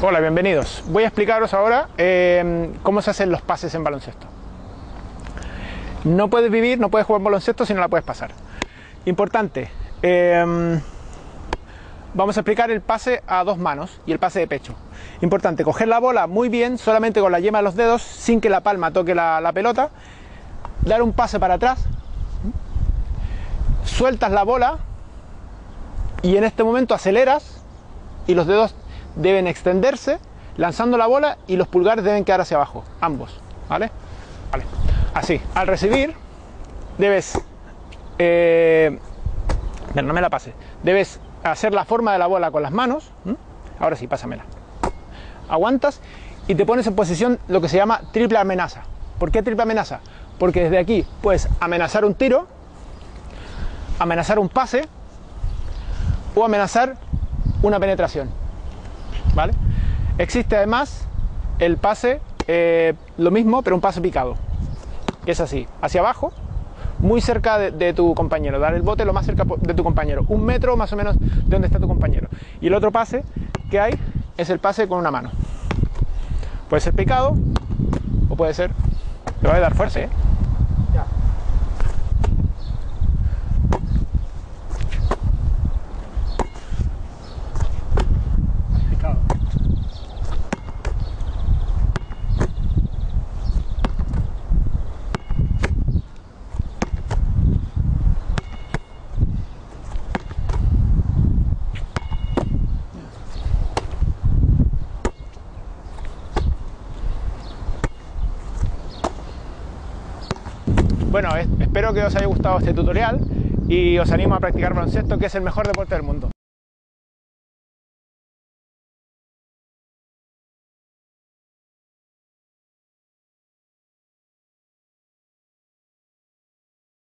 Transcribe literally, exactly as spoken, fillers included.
Hola, bienvenidos. Voy a explicaros ahora eh, cómo se hacen los pases en baloncesto. No puedes vivir, no puedes jugar en baloncesto si no la puedes pasar. Importante, eh, vamos a explicar el pase a dos manos y el pase de pecho. Importante, coger la bola muy bien, solamente con la yema de los dedos, sin que la palma toque la, la pelota, dar un pase para atrás, sueltas la bola y en este momento aceleras y los dedos deben extenderse lanzando la bola y los pulgares deben quedar hacia abajo, ambos, ¿vale? Vale. Así, al recibir debes, eh, no me la pase, debes hacer la forma de la bola con las manos, ¿m? Ahora sí, pásamela, aguantas y te pones en posición lo que se llama triple amenaza. ¿Por qué triple amenaza? Porque desde aquí puedes amenazar un tiro, amenazar un pase o amenazar una penetración, ¿vale? Existe además el pase, eh, lo mismo, pero un pase picado. Es así, hacia abajo, muy cerca de, de tu compañero, dar el bote lo más cerca de tu compañero, un metro más o menos de donde está tu compañero. Y el otro pase que hay es el pase con una mano. Puede ser picado o puede ser... Te va a dar fuerza, ¿eh? Ya. Picado. Bueno, espero que os haya gustado este tutorial y os animo a practicar baloncesto, que es el mejor deporte del mundo.